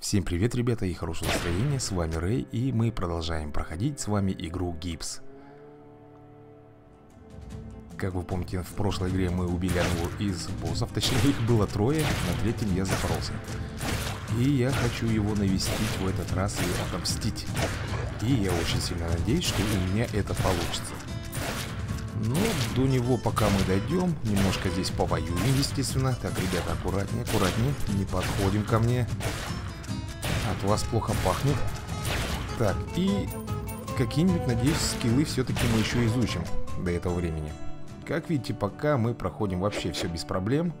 Всем привет, ребята, и хорошего настроения, с вами Рэй, и мы продолжаем проходить с вами игру GIBZ. Как вы помните, в прошлой игре мы убили одного из боссов, точнее их было трое, на третьем я запоролся. И я хочу его навестить в этот раз и отомстить. И я очень сильно надеюсь, что у меня это получится. Но до него пока мы дойдем, немножко здесь повоюем, естественно. Так, ребята, аккуратнее, аккуратнее, не подходим ко мне. От вас плохо пахнет. Так, и какие-нибудь, надеюсь, скиллы все-таки мы еще изучим до этого времени. Как видите, пока мы проходим вообще все без проблем.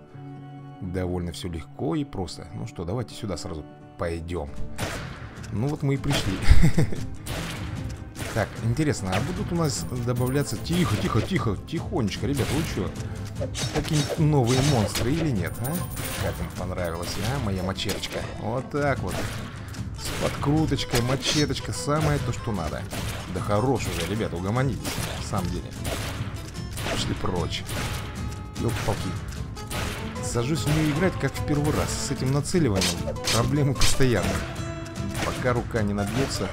Довольно все легко и просто. Ну что, давайте сюда сразу пойдем. Ну вот мы и пришли. Так, интересно, а будут у нас добавляться... Тихо, тихо, тихо, тихонечко, ребята, вы что? Какие-нибудь новые монстры или нет, а? Как им понравилось, а, моя мачеточка? Вот так вот. С подкруточкой, мачеточка, самое то, что надо. Да хорош уже, ребята, угомонитесь, на самом деле. Пошли прочь. Ёлки-палки. Сажусь в нее играть, как в первый раз. С этим нацеливанием проблемы постоянно. Пока рука не набьется...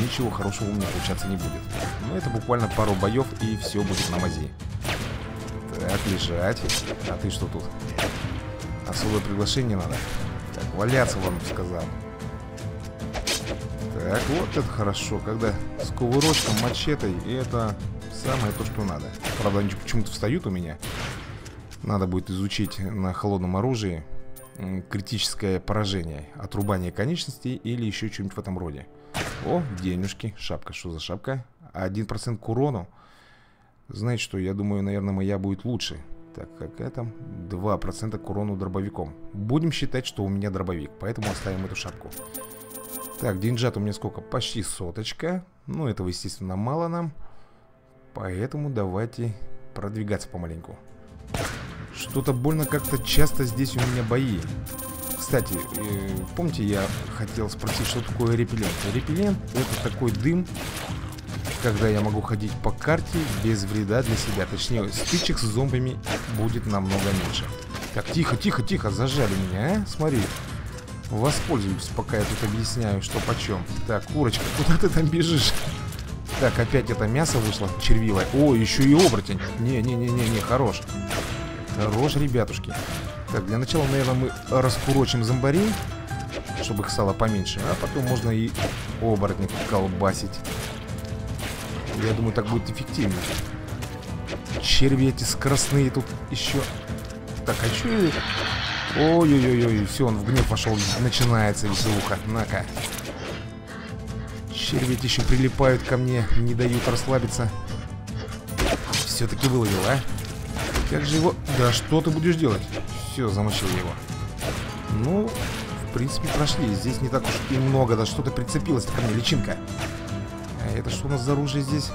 Ничего хорошего у меня получаться не будет. Но это буквально пару боев, и все будет на мази. Так, лежать. А ты что тут? Особое приглашение надо. Так, валяться вам сказал. Так, вот это хорошо. Когда с кувырочком, мачетой, это самое то, что надо. Правда, они почему-то встают у меня. Надо будет изучить на холодном оружии критическое поражение, отрубание конечностей или еще что-нибудь в этом роде. О, денежки, шапка, что за шапка? 1% к урону. Знаете что, я думаю, наверное, моя будет лучше. Так, какая там? 2% к урону дробовиком. Будем считать, что у меня дробовик, поэтому оставим эту шапку. Так, деньжат у меня сколько? Почти соточка. Ну, этого, естественно, мало нам. Поэтому давайте продвигаться помаленьку. Что-то больно как-то часто здесь у меня бои. Кстати, помните, я хотел спросить, что такое репеллент? Репеллент – это такой дым, когда я могу ходить по карте без вреда для себя. Точнее, стычек с зомбами будет намного меньше. Так, тихо, тихо, тихо, зажали меня, а? Смотри. Воспользуюсь, пока я тут объясняю, что почем. Так, курочка, куда ты там бежишь? Так, опять это мясо вышло червивое. О, еще и оборотень. Не-не-не-не, хорош. Хорош, ребятушки. Так, для начала, наверное, мы раскурочим зомбарей, чтобы их сало поменьше. А потом можно и оборотник колбасить. Я думаю, так будет эффективнее. Черви эти скоростные тут еще. Так, а что я... Ой-ой-ой-ой, все, он в гнев пошел. Начинается веселуха. На-ка. Черви эти еще прилипают ко мне, не дают расслабиться. Все-таки выловил, а? Как же его... Да что ты будешь делать? Все, замочил его. Ну, в принципе, прошли. Здесь не так уж и много. Да что-то прицепилось ко мне, личинка. А это что у нас за оружие здесь?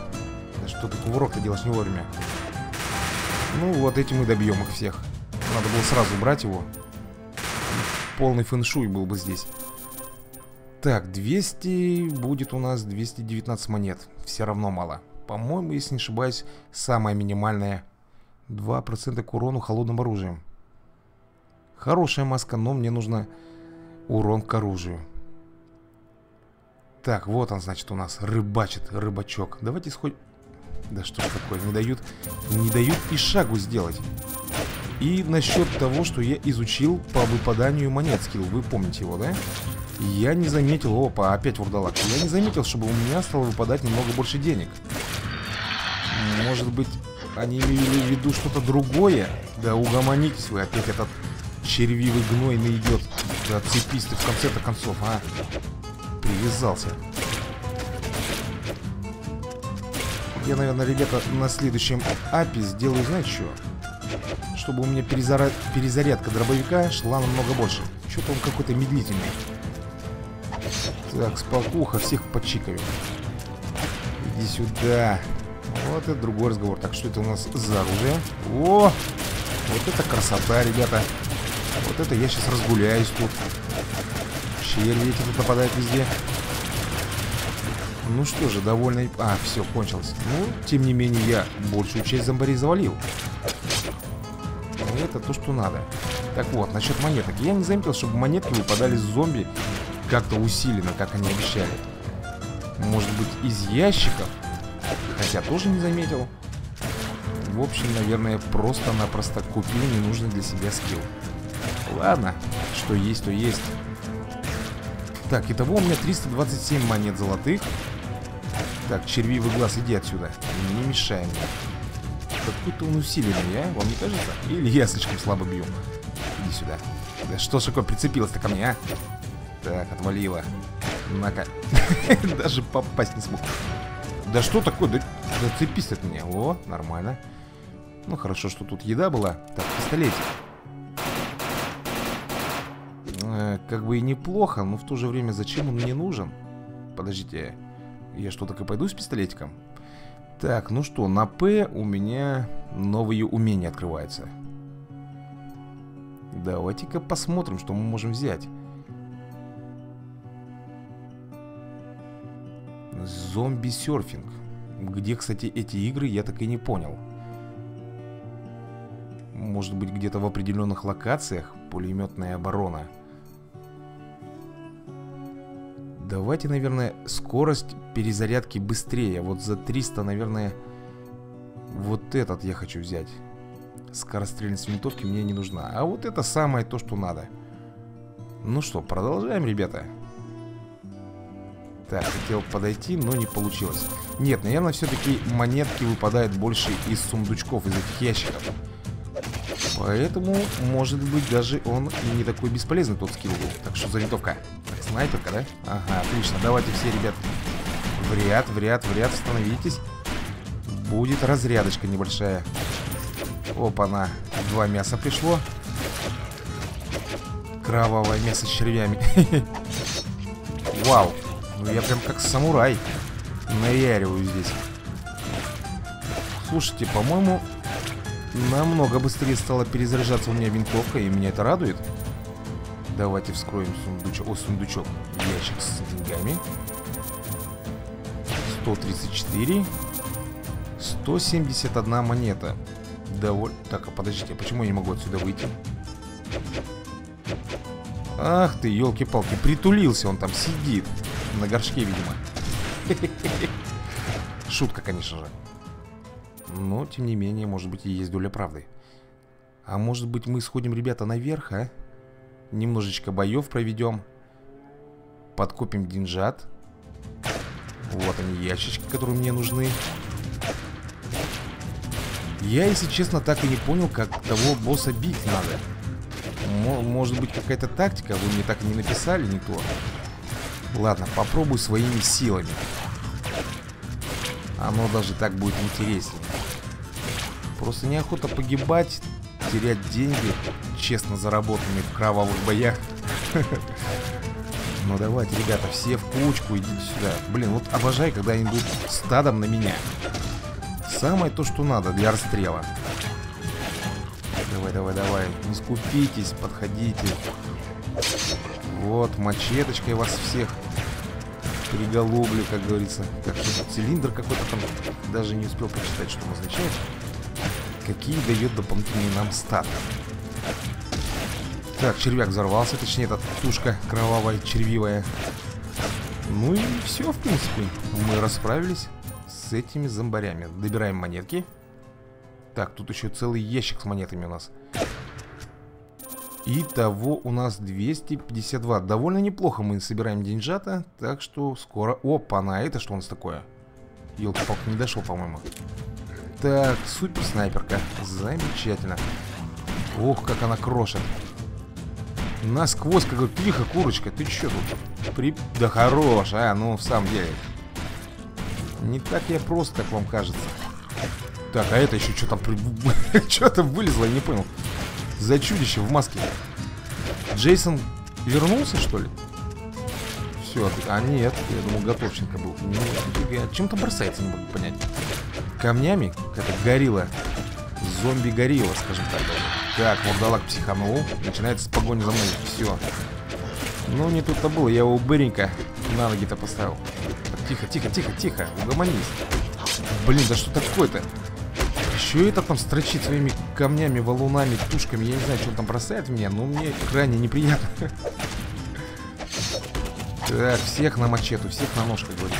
Да что ты кувырок-то делаешь не вовремя. Ну, вот эти мы добьем их всех. Надо было сразу брать его. Полный фэншуй был бы здесь. Так, 200... Будет у нас 219 монет. Все равно мало. По-моему, если не ошибаюсь, самая минимальная... 2% к урону холодным оружием. Хорошая маска, но мне нужно урон к оружию. Так, вот он, значит, у нас рыбачит, рыбачок. Давайте сходим. Да что ж такое, не дают и шагу сделать. И насчет того, что я изучил по выпаданию монет скилл, вы помните его, да? Я не заметил, опа, опять вурдалак. Я не заметил, чтобы у меня стало выпадать немного больше денег. Может быть, они имели в виду что-то другое? Да угомонитесь вы, опять этот... Червивый гнойный идет. Да цепись ты в конце-то концов, а. Привязался. Я, наверное, ребята, на следующем апе сделаю, знаете, что? Чтобы у меня перезарядка дробовика шла намного больше. Что-то он какой-то медлительный. Так, спокуха, всех подчикаю. Иди сюда. Вот это другой разговор. Так, что это у нас за оружие? О! Вот это красота, ребята. Вот это я сейчас разгуляюсь тут. Черви эти тут нападают везде. Ну что же, довольно... А, все, кончилось. Ну, тем не менее, я большую часть зомбарей завалил. Это то, что надо. Так вот, насчет монеток. Я не заметил, чтобы монетки выпадали с зомби как-то усиленно, как они обещали. Может быть, из ящиков? Хотя тоже не заметил. В общем, наверное, просто-напросто купил ненужный для себя скилл. Ладно, что есть, то есть. Так, итого у меня 327 монет золотых. Так, червивый глаз, иди отсюда. Не мешай мне. Какой-то он усиленный, а? Вам не кажется? Или я слишком слабо бью? Иди сюда. Да что ж такое прицепилось-то ко мне, а? Так, отвалило. На-ка. Даже попасть не смог. Да что такое? Да зацепись от меня. О, нормально. Ну, хорошо, что тут еда была. Так, пистолетик. Как бы и неплохо, но в то же время зачем он мне нужен? Подождите, я что, так и пойду с пистолетиком? Так, ну что, на П у меня новые умения открываются. Давайте-ка посмотрим, что мы можем взять. Зомби-серфинг. Где, кстати, эти игры, я так и не понял. Может быть, где-то в определенных локациях. Пулеметная оборона. Давайте, наверное, скорость перезарядки быстрее. Вот за 300, наверное, вот этот я хочу взять. Скорострельность винтовки мне не нужна. А вот это самое то, что надо. Ну что, продолжаем, ребята. Так, хотел подойти, но не получилось. Нет, наверное, все-таки монетки выпадают больше из сундучков, из этих ящиков. Поэтому, может быть, даже он и не такой бесполезный, тот скилл был. Так, что за винтовка? Снайперка, да? Ага, отлично. Давайте все, ребят, в ряд, становитесь. Будет разрядочка небольшая. Опа-на, 2 мяса пришло. Кровавое мясо с червями. Вау, ну я прям как самурай наяриваю здесь. Слушайте, по-моему... Намного быстрее стала перезаряжаться у меня винтовка, и меня это радует. Давайте вскроем сундучок. О, сундучок. Ящик с деньгами. 134. 171 монета. Довольно... Так, а подождите, почему я не могу отсюда выйти? Ах ты, елки-палки, притулился он там, сидит. На горшке, видимо. Шутка, конечно же. Но, тем не менее, может быть, и есть доля правды. А может быть, мы сходим, ребята, наверх, а? Немножечко боев проведем. Подкопим деньжат. Вот они, ящички, которые мне нужны. Я, если честно, так и не понял, как того босса бить надо. Может быть, какая-то тактика? Вы мне так и не написали, не то. Ладно, попробую своими силами. Оно даже так будет интереснее. Просто неохота погибать, терять деньги, честно заработанные в кровавых боях. Ну давайте, ребята, все в кучку, идите сюда. Блин, вот обожаю, когда они идут стадом на меня. Самое то, что надо для расстрела. Давай, давай, давай. Не скупитесь, подходите. Вот, мачеточкой вас всех приголублю, как говорится. Так, цилиндр какой-то там. Даже не успел прочитать, что он означает. Какие дает дополнительные нам статы. Так, червяк взорвался. Точнее, эта тушка кровавая, червивая. Ну и все, в принципе. Мы расправились с этими зомбарями. Добираем монетки. Так, тут еще целый ящик с монетами у нас. Итого у нас 252. Довольно неплохо мы собираем деньжата. Так что скоро... Опа-на, это что у нас такое? Елки-палки, не дошел, по-моему. Так, супер снайперка. Замечательно. Ох, как она крошит. Насквозь, как говорит, тихо, курочка, ты че тут? Да хорош, а, ну в самом деле. Не так я прост, как вам кажется. Так, а это еще что там... Что там вылезло, я не понял. За чудище в маске. Джейсон вернулся, что ли? Все, а нет, я думал, Готовченко был. Ну, чем там бросается, не могу понять. Камнями? Как горилла. Зомби-горилла, скажем так. Так, мурдалак психанул. Начинается с погони за мной. Все. Ну, не тут-то было, я его быренько на ноги-то поставил. Тихо, тихо, тихо, тихо. Угомонись. Блин, да что такое-то? Еще это там строчит своими камнями, валунами, тушками. Я не знаю, что он там бросает в меня, но мне крайне неприятно. Всех на мачету, всех на нож, как говорится.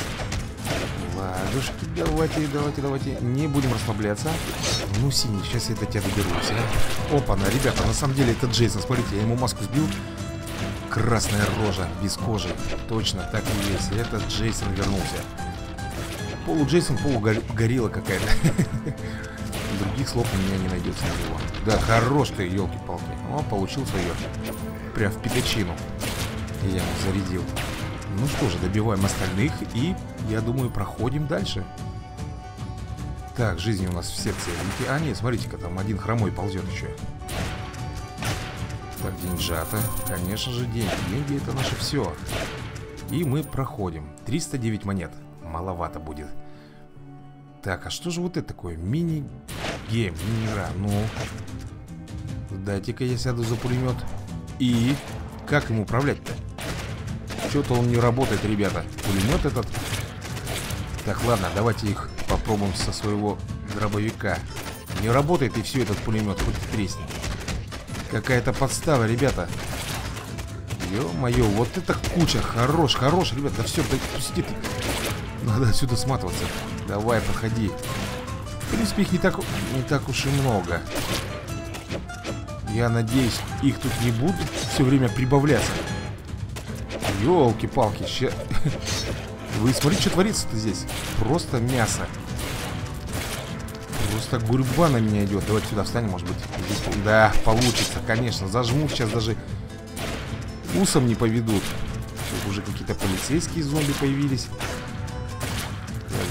Ладушки, давайте, давайте, давайте. Не будем расслабляться. Ну, синий, сейчас я до тебя доберусь. Опа-на, ребята, на самом деле это Джейсон. Смотрите, я ему маску сбил. Красная рожа, без кожи. Точно, так и есть. Это Джейсон вернулся. Полу Джейсон, полу горилла какая-то. Других слов у меня не найдется ничего. Да, хорош ты, елки-палки. О, получил свое. Прям в пикачину. Я его зарядил. Ну что же, добиваем остальных и, я думаю, проходим дальше. Так, жизни у нас все целенькие. А, нет, смотрите-ка, там один хромой ползет еще. Так, деньжата. Конечно же, деньги. Деньги — это наше все. И мы проходим. 309 монет. Маловато будет. Так, а что же вот это такое? Мини-гейм, мини-игра. Ну, дайте-ка я сяду за пулемет. И как им управлять-то? Что-то он не работает, ребята. Пулемет этот. Так, ладно, давайте их попробуем со своего дробовика. Не работает и все, этот пулемет, хоть и тресни. Какая-то подстава, ребята. Ё-моё, вот это куча. Хорош, хорош, ребята, да все, да пусти ты. Надо отсюда сматываться. Давай, подходи. В принципе, их не так уж и много. Я надеюсь, их тут не будут все время прибавляться. Ёлки-палки, ща... Вы смотрите, что творится-то здесь. Просто мясо. Просто гурьба на меня идет. Давайте сюда встанем, может быть. Здесь... Да, получится, конечно. Зажмут сейчас, даже усом не поведут. Тут уже какие-то полицейские зомби появились.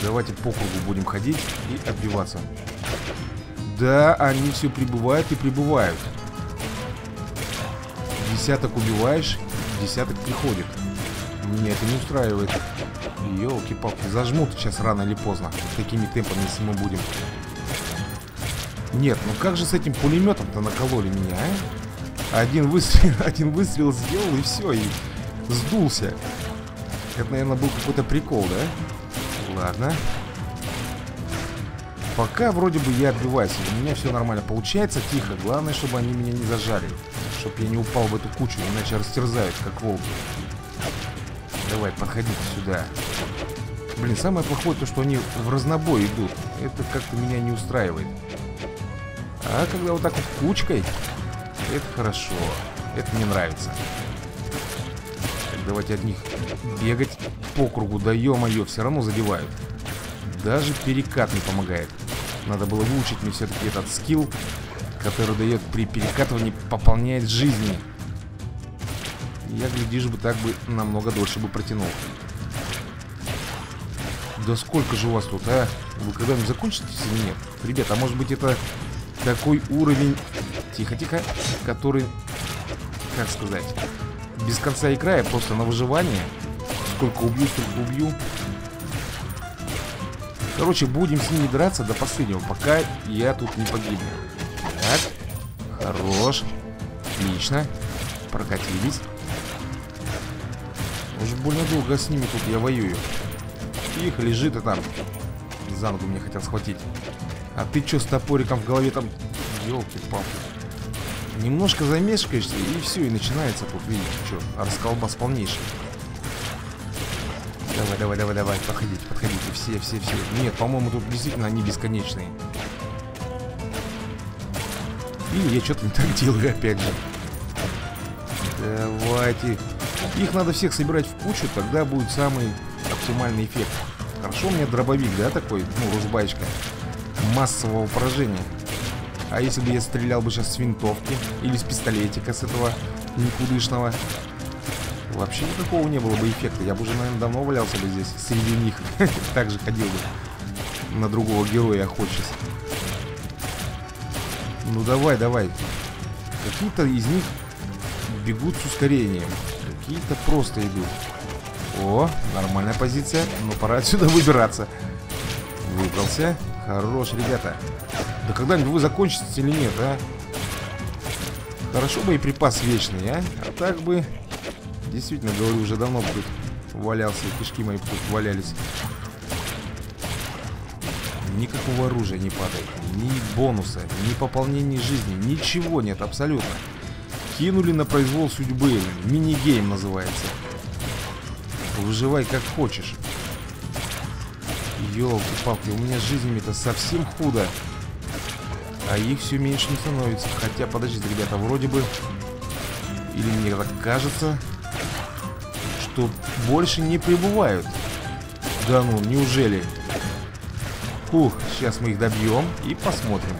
Давайте по кругу будем ходить и отбиваться. Да, они все прибывают и прибывают. Десяток убиваешь, десяток приходит. Меня это не устраивает. Ёлки-палки, зажмут сейчас рано или поздно. Такими темпами, если мы будем. Нет, ну как же с этим пулеметом-то накололи меня, а? Один выстрел сделал и все, и сдулся. Это, наверное, был какой-то прикол, да? Ладно. Пока вроде бы я отбиваюсь. У меня все нормально получается, тихо. Главное, чтобы они меня не зажали. Чтоб я не упал в эту кучу, иначе растерзают, как волки. Давай, подходите сюда. Блин, самое плохое то, что они в разнобой идут. Это как-то меня не устраивает. А когда вот так вот кучкой, это хорошо. Это мне нравится. Давайте от них бегать по кругу. Да ё-моё, все равно задевают. Даже перекат не помогает. Надо было выучить мне все-таки этот скилл, который дает при перекатывании пополняет жизни. Я, глядишь, бы так бы намного дольше бы протянул. Да сколько же у вас тут, а? Вы когда-нибудь закончите или нет? Ребята, а может быть это такой уровень... Тихо-тихо. Который... Как сказать... Без конца играя, просто на выживание. Сколько убью, столько убью. Короче, будем с ними драться до последнего, пока я тут не погибну. Так, хорош. Отлично. Прокатились. Уже больно долго с ними тут я воюю. Их лежит и там. За ногу меня хотят схватить. А ты чё с топориком в голове там? Ёлки-палки. Немножко замешкаешься, и все, и начинается тут, видите, что, расколбас полнейший. Давай, давай, давай, давай, подходите, подходите, все, все, все. Нет, по-моему, тут действительно они бесконечные. Или я что-то не так делаю, опять же. Давайте. Их надо всех собирать в кучу, тогда будет самый оптимальный эффект. Хорошо, у меня дробовик, да, такой, ну, ружбаечка массового поражения. А если бы я стрелял бы сейчас с винтовки или с пистолетика с этого никудышного, вообще никакого не было бы эффекта. Я бы уже, наверное, давно валялся бы здесь среди них. Так же ходил бы на другого героя охотясь. Ну давай, давай. Какие-то из них бегут с ускорением, какие-то просто идут. О, нормальная позиция. Но пора отсюда выбираться. Выбрался. Хорош, ребята. Да когда-нибудь вы закончите или нет, а? Хорошо, боеприпас вечный, а? А так бы... Действительно, говорю, уже давно бы тут валялся, и кишки мои тут валялись. Никакого оружия не падает. Ни бонуса, ни пополнения жизни. Ничего нет, абсолютно. Кинули на произвол судьбы. Мини-гейм называется. Выживай как хочешь. Ёлки-палки, у меня с жизнями-то совсем худо. А их все меньше не становится. Хотя, подождите, ребята, вроде бы... Или мне так кажется, что больше не прибывают. Да ну, неужели? Фух, сейчас мы их добьем и посмотрим.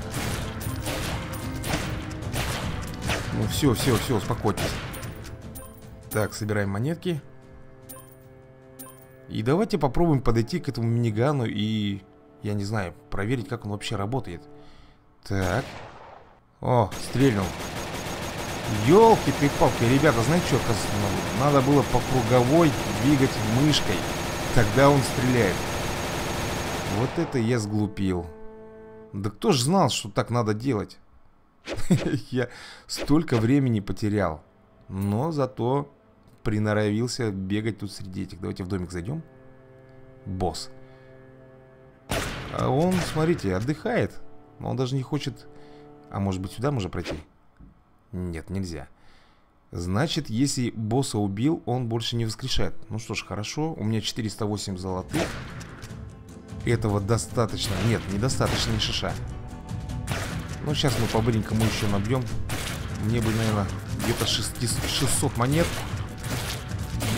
Ну все, все, все, успокойтесь. Так, собираем монетки. И давайте попробуем подойти к этому минигану и, я не знаю, проверить, как он вообще работает. Так. О, стрельнул. Ёлки-палки, ребята, знаете, что надо было по круговой двигать мышкой. Тогда он стреляет. Вот это я сглупил. Да кто ж знал, что так надо делать? Я столько времени потерял. Но зато приноровился бегать тут среди этих. Давайте в домик зайдем. Босс. А он, смотрите, отдыхает. Но он даже не хочет... А может быть, сюда можно пройти? Нет, нельзя. Значит, если босса убил, он больше не воскрешает. Ну что ж, хорошо. У меня 408 золотых. Этого достаточно. Нет, недостаточно ни шиша. Ну, сейчас мы по-быренькому еще набьем. Мне бы, наверное, где-то 600 монет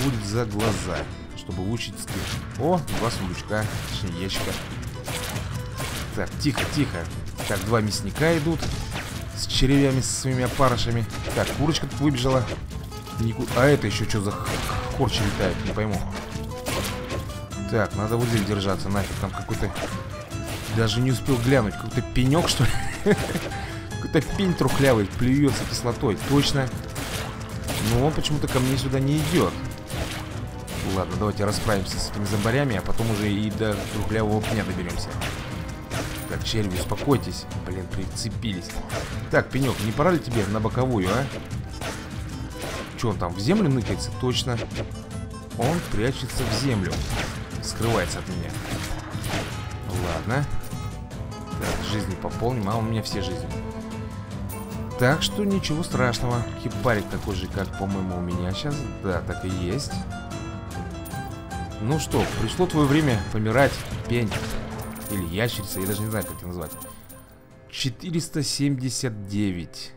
будет за глаза, чтобы выучить скилл. О, два сундучка, точнее ящика. Так, тихо, тихо. Так, два мясника идут с червями, со своими опарышами. Так, курочка тут выбежала. А это еще что за хорчи летает, не пойму. Так, надо вот здесь держаться, нафиг. Там какой-то... Даже не успел глянуть. Какой-то пенек, что ли? Какой-то пень трухлявый, плюется кислотой. Точно. Но он почему-то ко мне сюда не идет. Ладно, давайте расправимся с этими зомбарями, а потом уже и до трухлявого пня доберемся. Так, черви, успокойтесь. Блин, прицепились. Так, пенек, не пора ли тебе на боковую, а? Че он там, в землю ныкается? Точно. Он прячется в землю. Скрывается от меня. Ладно. Так, жизни пополним. А у меня все жизни. Так что ничего страшного. Хипарик такой же, как, по-моему, у меня сейчас. Да, так и есть. Ну что, пришло твое время помирать, пень. Или ящерица, я даже не знаю, как это назвать. 479.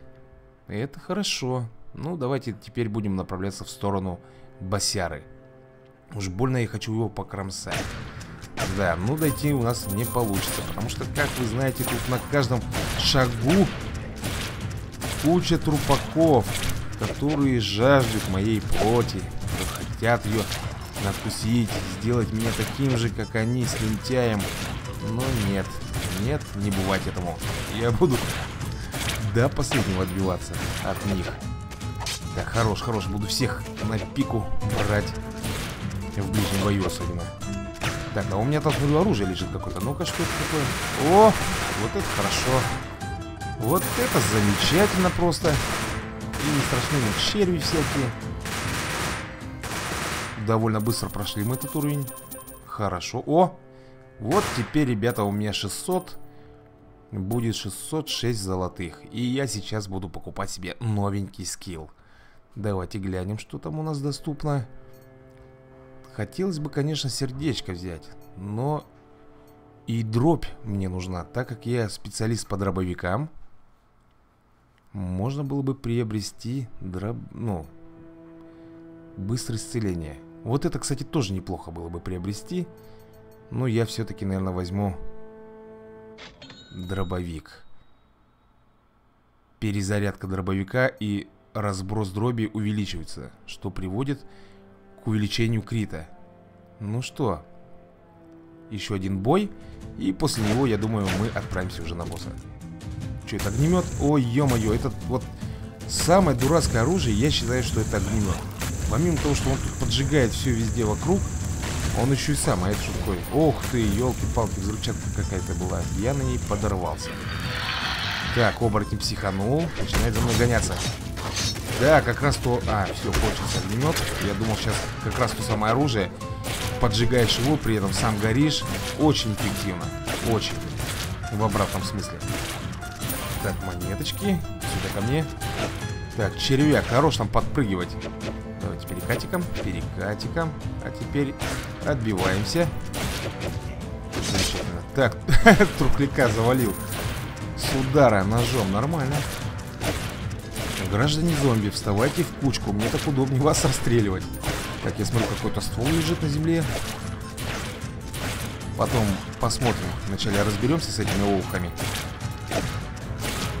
Это хорошо. Ну, давайте теперь будем направляться в сторону босяры. Уж больно я хочу его покромсать. Да, ну дойти у нас не получится. Потому что, как вы знаете, тут на каждом шагу куча трупаков, которые жаждут моей плоти, хотят ее надкусить, сделать меня таким же, как они, с лентяем. Но нет, нет, не бывать этому. Я буду до последнего отбиваться от них. Так, хорош, хорош, буду всех на пику брать в ближнем бою особенно. Так, а у меня там оружие лежит какое-то. Ну-ка, что это такое? О, вот это хорошо. Вот это замечательно просто. И не страшны черви всякие. Довольно быстро прошли мы этот уровень. Хорошо. О, вот теперь, ребята, у меня 600. Будет 606 золотых. И я сейчас буду покупать себе новенький скилл. Давайте глянем, что там у нас доступно. Хотелось бы, конечно, сердечко взять, но и дробь мне нужна, так как я специалист по дробовикам. Можно было бы приобрести быстрое исцеление. Вот это, кстати, тоже неплохо было бы приобрести. Но я все-таки, наверное, возьму дробовик. Перезарядка дробовика и разброс дроби увеличивается, что приводит к увеличению крита. Ну что, еще один бой, и после него, я думаю, мы отправимся уже на босса. Че, это огнемет? Ой, ё-моё, это вот самое дурацкое оружие, я считаю, что это огнемет. Помимо того, что он тут поджигает все везде вокруг, он еще и сам, а это что такое? Ох ты, елки-палки, взрывчатка какая-то была. Я на ней подорвался. Так, оборотень психанул, начинает за мной гоняться. Да, как раз то... А, все, кончился огнемет. Я думал, сейчас как раз то самое оружие. Поджигаешь его, при этом сам горишь. Очень эффективно. Очень. В обратном смысле. Так, монеточки. Сюда ко мне. Так, червяк, хорош там подпрыгивать. Давайте перекатиком, перекатиком. А теперь отбиваемся. Замечательно. Так, трухляка завалил. С удара ножом, нормально. Граждане зомби, вставайте в кучку. Мне так удобнее вас расстреливать. Так, я смотрю, какой-то ствол лежит на земле. Потом посмотрим. Вначале разберемся с этими ухами.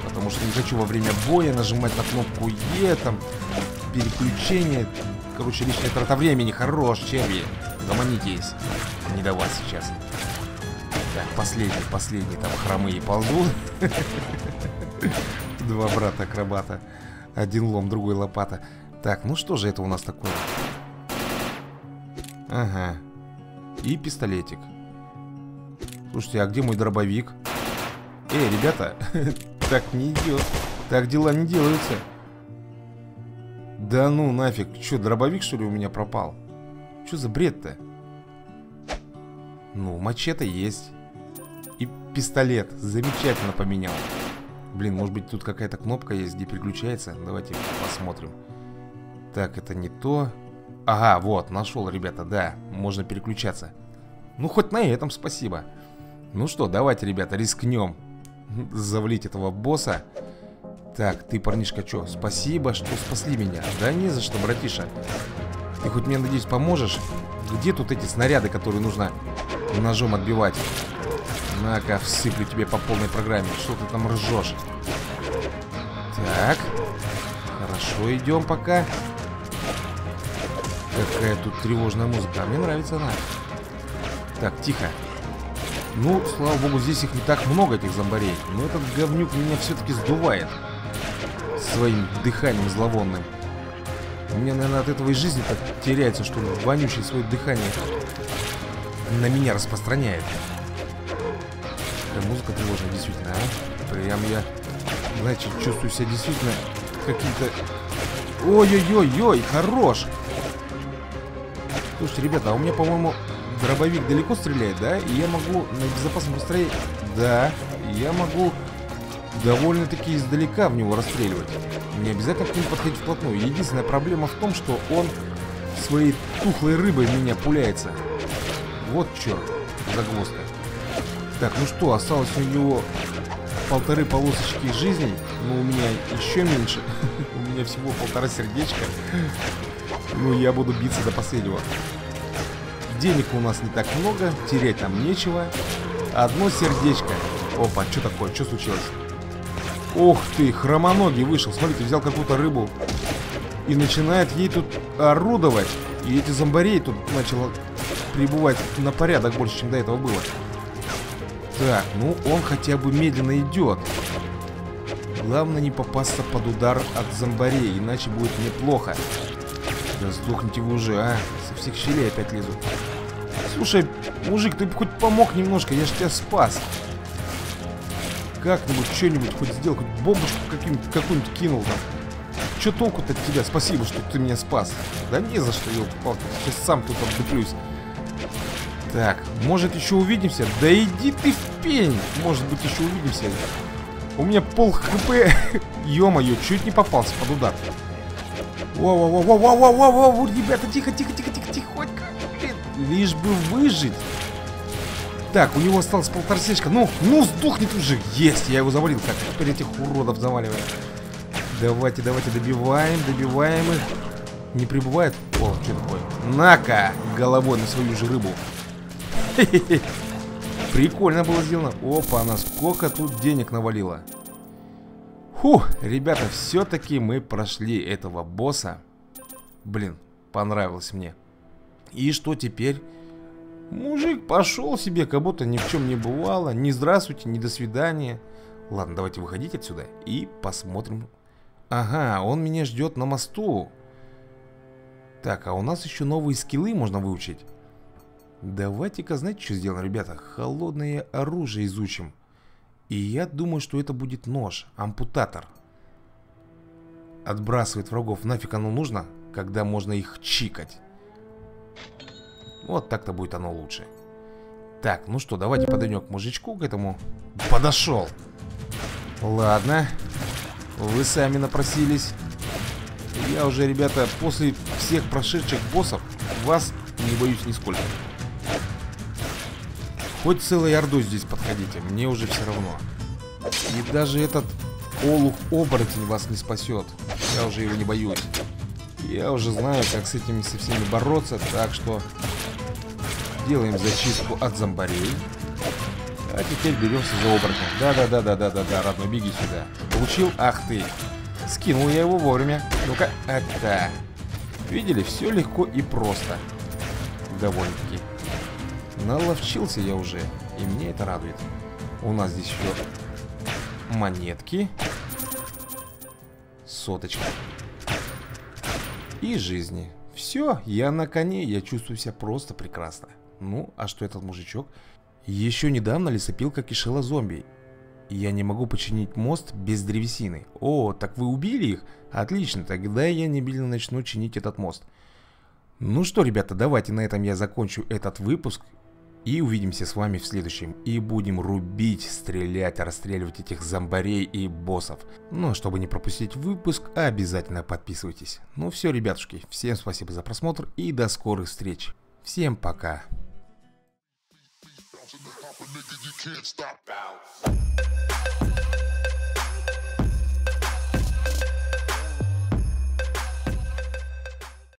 Потому что не хочу во время боя нажимать на кнопку Е, там, переключение. Короче, лишняя трата времени. Хорош, черви. Гомонитесь. Не до вас сейчас. Так, последний. Там хромые ползут. Два брата-акробата. Один лом, другой лопата. Так, ну что же это у нас такое? Ага. И пистолетик. Слушайте, а где мой дробовик? Эй, ребята, так не идет. Так дела не делаются. Да ну нафиг. Че, дробовик что ли у меня пропал? Че за бред-то? Ну, мачете есть. И пистолет. Замечательно поменял. Блин, может быть тут какая-то кнопка есть, где переключается? Давайте посмотрим. Так, это не то. Ага, вот, нашел, ребята, да. Можно переключаться. Ну, хоть на этом спасибо. Ну что, давайте, ребята, рискнем завалить этого босса. Так, ты, парнишка, что? Спасибо, что спасли меня. Да не за что, братиша. Ты хоть мне, надеюсь, поможешь? Где тут эти снаряды, которые нужно ножом отбивать? На-ка, всыплю тебе по полной программе. Что ты там ржешь? Так. Хорошо, идем пока. Какая тут тревожная музыка. А мне нравится она. Так, тихо. Ну, слава богу, здесь их не так много, этих зомбарей. Но этот говнюк меня все-таки сдувает своим дыханием зловонным. У меня, наверное, от этого и жизнь так теряется, что он вонючий свое дыхание на меня распространяет. Такая музыка тревожная, действительно, а? Прям я, значит, чувствую себя действительно каким-то... Ой-ой-ой-ой, хорош! Слушайте, ребята, а у меня, по-моему... Дробовик далеко стреляет, да? И я могу на безопасном расстоянии... Да, я могу довольно-таки издалека в него расстреливать. Не обязательно к нему подходить вплотную. Единственная проблема в том, что он своей тухлой рыбой в меня пуляется. Вот черт, загвоздка. Так, ну что, осталось у него полторы полосочки жизни. Но у меня еще меньше. У меня всего 1,5 сердечка. Ну, я буду биться до последнего. Денег у нас не так много, терять нам нечего. 1 сердечко. Опа, что такое? Что случилось? Ох ты, хромоногий вышел. Смотрите, взял какую-то рыбу и начинает ей тут орудовать. И эти зомбарей тут начало прибывать на порядок больше, чем до этого было. Так, ну он хотя бы медленно идет. Главное не попасться под удар от зомбарей, иначе будет неплохо. Да сдохните вы уже, а. Со всех щелей опять лезут. Слушай, мужик, ты бы хоть помог немножко, я же тебя спас. Как-нибудь что-нибудь хоть сделал, хоть бомбочку какую-нибудь кинул там. Че толку-то от тебя? Спасибо, что ты меня спас. Да не за что, ёлки-палки, сейчас сам тут отдуплюсь. Так, может еще увидимся? Да иди ты в пень! Может быть еще увидимся. У меня пол хп. Ё-моё, чуть не попался под удар. Воу-воу-воу-воу-воу-воу-воу, ребята, тихо-тихо-тихо-тихо-тихонько, блин, лишь бы выжить. Так, у него осталось 1,5 сердечка, ну сдохнет уже. Есть, я его завалил, так, теперь этих уродов заваливаем. Давайте, добиваем их. Не прибывает? О, что такое? На-ка, головой на свою же рыбу. Хе-хе-хе. Прикольно было сделано. Опа, она сколько тут денег навалила. Фух, ребята, все-таки мы прошли этого босса. Блин, понравилось мне. И что теперь? Мужик пошел себе, как будто ни в чем не бывало. Ни здравствуйте, ни до свидания. Ладно, давайте выходить отсюда и посмотрим. Ага, он меня ждет на мосту. Так, а у нас еще новые скиллы можно выучить. Давайте-ка, знаете, что сделаем, ребята? Холодное оружие изучим. И я думаю, что это будет нож, ампутатор. Отбрасывает врагов. Нафиг оно нужно, когда можно их чикать. Вот так-то будет оно лучше. Так, ну что, давайте подойдем к мужичку, к этому. Подошел. Ладно. Вы сами напросились. Я уже, ребята, после всех прошедших боссов вас не боюсь нисколько. Хоть целой ордой здесь подходите, мне уже все равно. И даже этот олух-оборотень вас не спасет. Я уже его не боюсь. Я уже знаю, как с этими со всеми бороться, так что делаем зачистку от зомбарей. А теперь беремся за оборотня. Да-да-да-да-да-да, родной, беги сюда. Получил? Ах ты! Скинул я его вовремя. Ну-ка, это. Видели? Все легко и просто. Довольно-таки. Наловчился я уже, и мне это радует. У нас здесь еще монетки. Соточка. И жизни. Все, я на коне, я чувствую себя просто прекрасно. Ну, а что этот мужичок? Еще недавно лесопилка кишела зомби. Я не могу починить мост без древесины. О, так вы убили их? Отлично, тогда я немедленно начну чинить этот мост. Ну что, ребята, давайте на этом я закончу этот выпуск. И увидимся с вами в следующем. И будем рубить, стрелять, расстреливать этих зомбарей и боссов. Но чтобы не пропустить выпуск, обязательно подписывайтесь. Ну все, ребятушки, всем спасибо за просмотр и до скорых встреч. Всем пока.